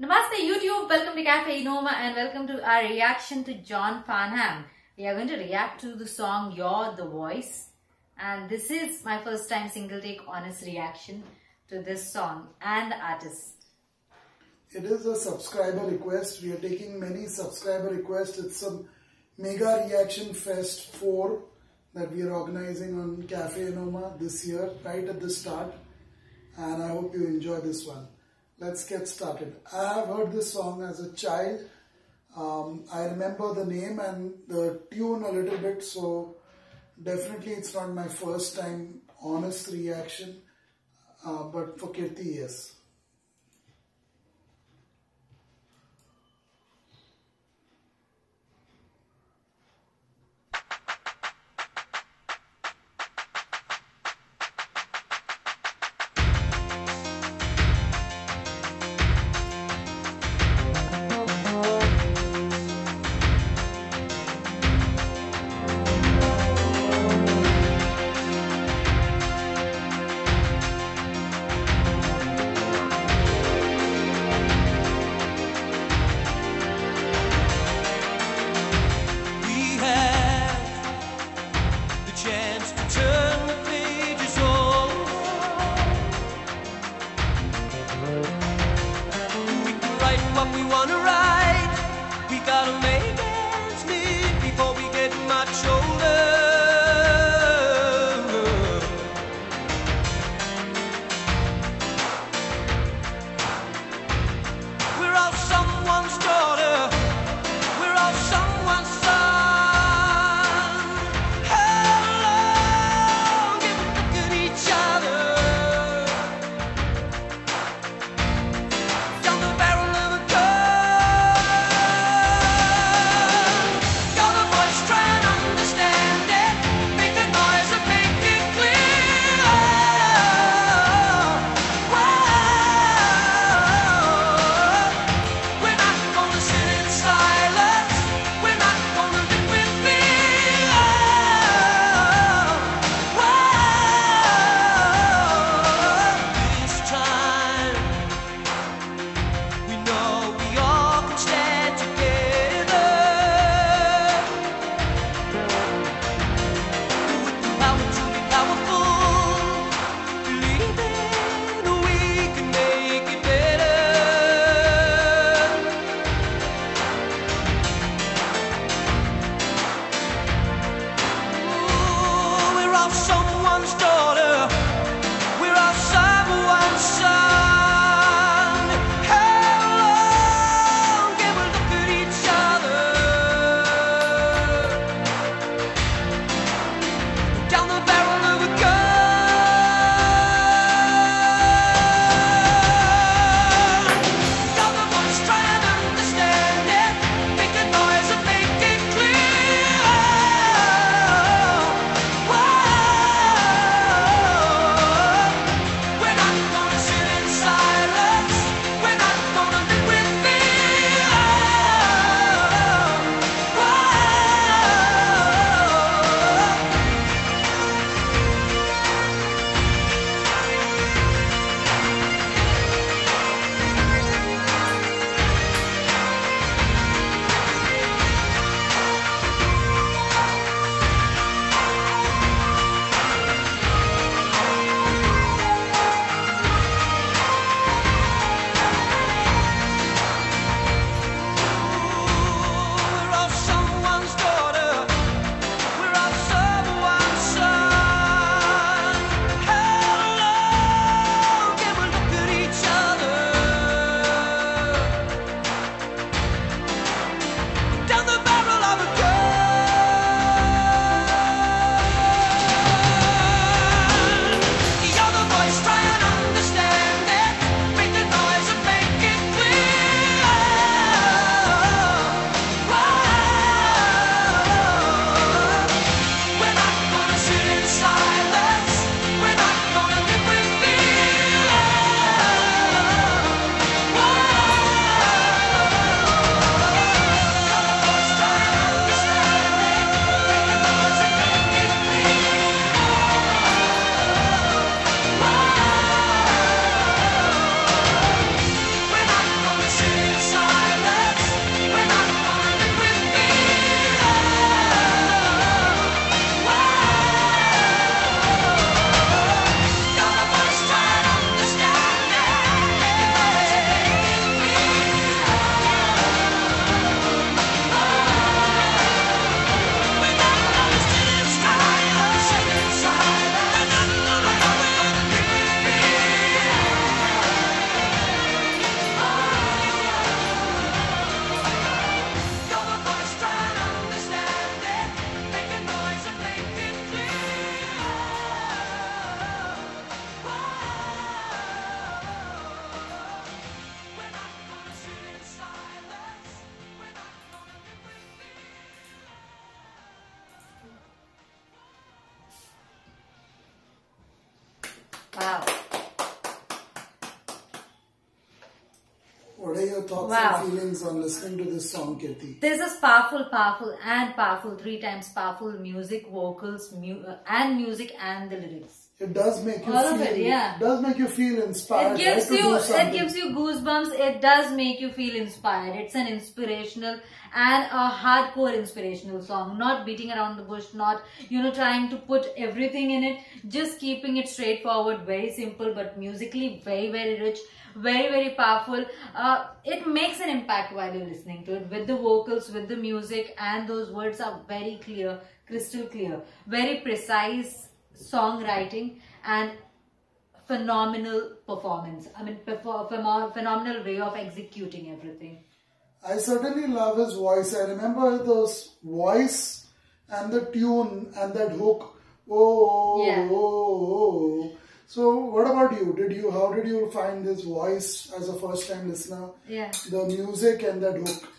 Namaste YouTube, welcome to Cafe Enoma and welcome to our reaction to John Farnham. We are going to react to the song You're The Voice, and this is my first time single take honest reaction to this song and the artist. It is a subscriber request. We are taking many subscriber requests. It's a Mega Reaction Fest 4 that we are organizing on Cafe Enoma this year, right at the start, and I hope you enjoy this one. Let's get started. I have heard this song as a child. I remember the name and the tune a little bit, so definitely it's not my first time honest reaction, but for Kirti, yes. Wow. What are your thoughts and feelings on listening to this song, Kirti? This is powerful, powerful and powerful. Three times powerful music, vocals, music and the lyrics. It does make you feel inspired. It gives you goosebumps. It does make you feel inspired. It's an inspirational and a hardcore inspirational song. Not beating around the bush, not trying to put everything in it. Just keeping it straightforward, very simple, but musically very, very rich, very, very powerful. It makes an impact while you're listening to it. With the vocals, with the music, and those words are very clear, crystal clear, very precise. Songwriting and phenomenal performance. I mean, phenomenal way of executing everything. I certainly love his voice. I remember those voice and the tune and that hook. Oh, yeah. Oh, oh, oh. So, what about you? How did you find this voice as a first-time listener? Yeah. The music and that hook.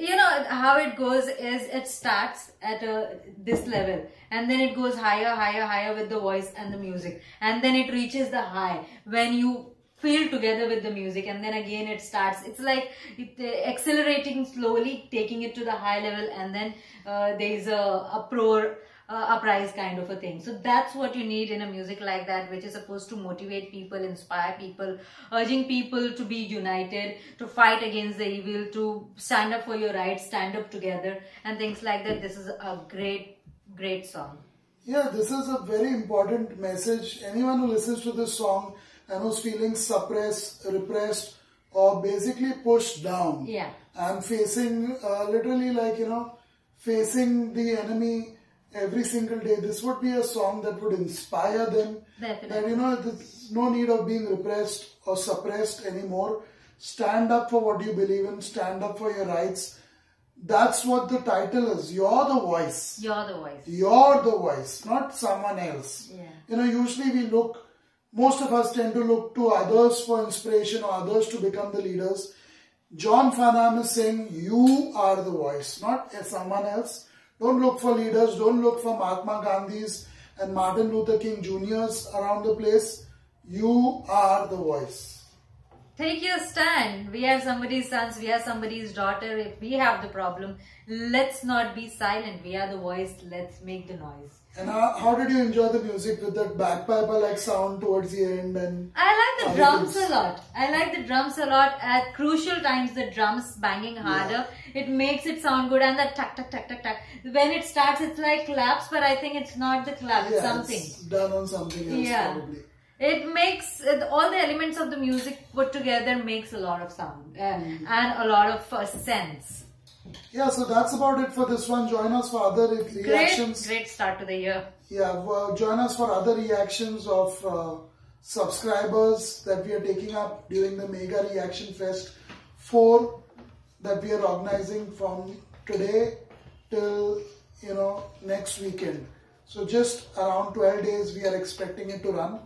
You know how it goes is it starts at this level and then it goes higher, higher, higher with the voice and the music, and then it reaches the high when you feel together with the music, and then again it starts. It's like accelerating slowly, taking it to the high level, and then there's a uproar, uprise kind of a thing. So that's what you need in a music like that, which is supposed to motivate people, inspire people, urging people to be united, to fight against the evil, to stand up for your rights, stand up together and things like that. This is a great, great song. Yeah, this is a very important message. Anyone who listens to this song and who's feeling suppressed, repressed or basically pushed down. Yeah. I'm facing literally like, facing the enemy every single day, this would be a song that would inspire them. Definitely. That there's no need of being repressed or suppressed anymore. Stand up for what you believe in. Stand up for your rights. That's what the title is. You're the voice. You're the voice. You're the voice, not someone else. Yeah. Usually we look, most of us tend to look to others for inspiration or others to become the leaders. John Farnham is saying you are the voice, not someone else. Don't look for leaders, don't look for Mahatma Gandhis and Martin Luther King Jr.'s around the place. You are the voice. Take your stand. We are somebody's sons, we are somebody's daughter. If we have the problem, let's not be silent. We are the voice, let's make the noise. And how did you enjoy the music with that bagpiper-like sound towards the end? And I like the drums a lot. I like the drums a lot. At crucial times, the drums banging harder. Yeah. It makes it sound good. And that tuck, tuck, tuck, tuck, tuck. When it starts, it's like claps. But I think it's not the clap. Yeah, something. It's done on something else, probably. It makes all the elements of the music put together makes a lot of sound. And a lot of sense. Yeah, so that's about it for this one. Join us for other reactions. Great start to the year. Yeah, well, join us for other reactions of subscribers that we are taking up during the Mega Reaction Fest 4 that we are organizing from today till, next weekend. So just around 12 days we are expecting it to run.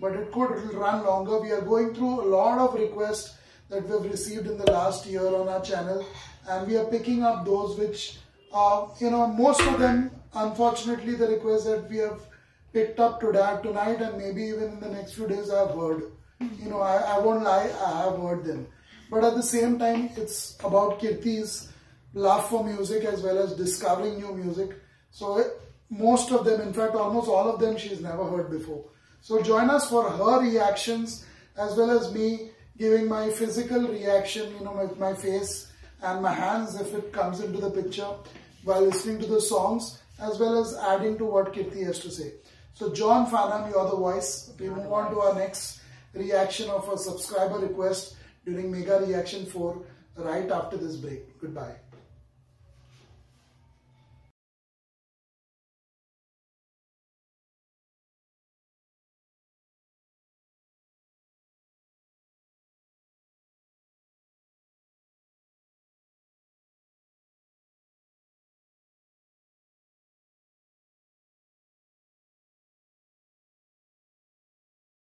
But it could run longer. We are going through a lot of requests that we have received in the last year on our channel, and we are picking up those which most of them, unfortunately, the requests that we have picked up tonight and maybe even in the next few days I have heard. I won't lie, I have heard them. But at the same time, it's about Kirti's love for music as well as discovering new music. So most of them, in fact almost all of them, she's never heard before. So join us for her reactions as well as me giving my physical reaction, with my face and my hands if it comes into the picture while listening to the songs, as well as adding to what Kirti has to say. So John Farnham, You're the Voice. We move on to our next reaction of a subscriber request during Mega Reaction 4 right after this break. Goodbye.